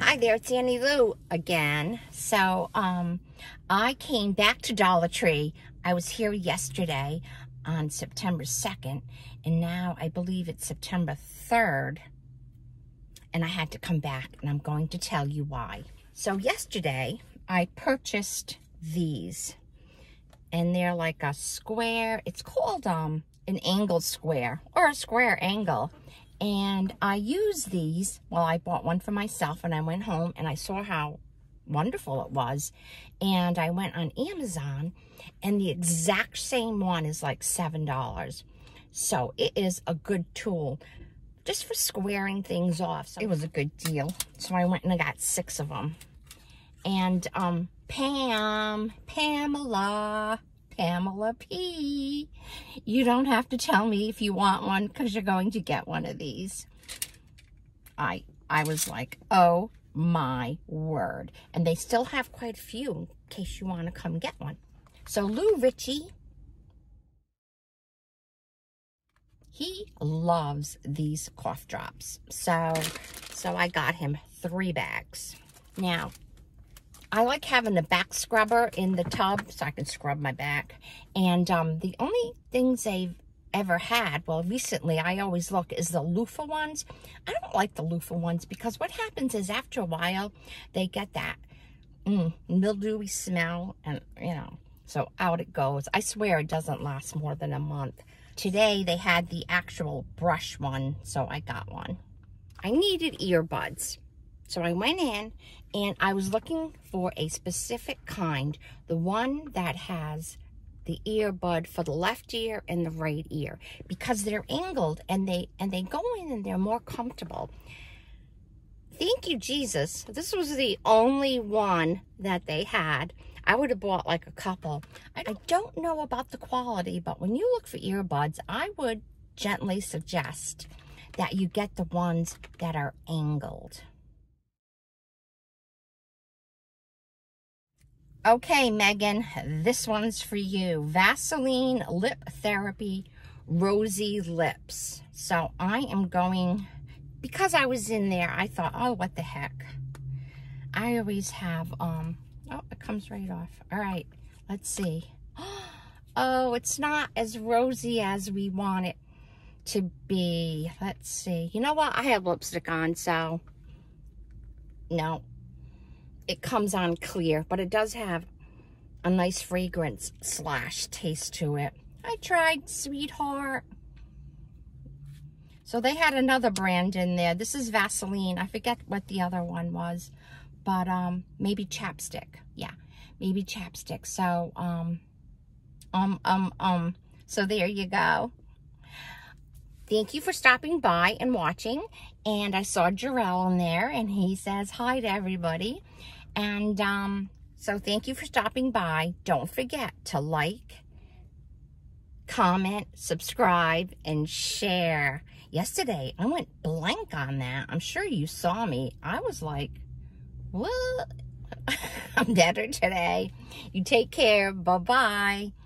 Hi there, it's Annie Lou again. So I came back to Dollar Tree. I was here yesterday on September 2nd, and now I believe it's September 3rd, and I had to come back, and I'm going to tell you why. So yesterday, I purchased these, and they're like a square. It's called an angled square, or a square angle, and I use these. Well, I bought one for myself, and I went home, and I saw how wonderful it was, and I went on Amazon, and the exact same one is like $7, so it is a good tool just for squaring things off. So it was a good deal, so I went and I got 6 of them. And Pamela P, you don't have to tell me if you want one, because you're going to get one of these. I was like, oh my word. And they still have quite a few in case you want to come get one. So Lou Ricci, he loves these cough drops. So I got him 3 bags. Now, I like having the back scrubber in the tub so I can scrub my back. And the only things they've ever had, well, recently, I always look, is the loofah ones. I don't like the loofah ones because what happens is after a while, they get that mildewy smell, and, you know, so out it goes. I swear it doesn't last more than a month. Today, they had the actual brush one, so I got one. I needed earbuds. So I went in, and I was looking for a specific kind, the one that has the earbud for the left ear and the right ear, because they're angled and they go in and they're more comfortable. Thank you, Jesus. This was the only one that they had. I would have bought like a couple. I don't know about the quality, but when you look for earbuds, I would gently suggest that you get the ones that are angled. Okay, Megan, this one's for you. Vaseline Lip Therapy Rosy Lips. So I am going, because I was in there, I thought, oh, what the heck. I always have, oh, it comes right off. All right, let's see. Oh, it's not as rosy as we want it to be. Let's see. You know what? I have lipstick on, so no. It comes on clear, but it does have a nice fragrance / taste to it. I tried Sweetheart. So they had another brand in there. This is Vaseline. I forget what the other one was, but maybe Chapstick. Yeah, maybe Chapstick. So so there you go. Thank you for stopping by and watching. And I saw Jarrell in there, and he says hi to everybody. And so thank you for stopping by. Don't forget to like, comment, subscribe, and share. Yesterday, I went blank on that. I'm sure you saw me. I was like, what? I'm better today. You take care. Bye-bye.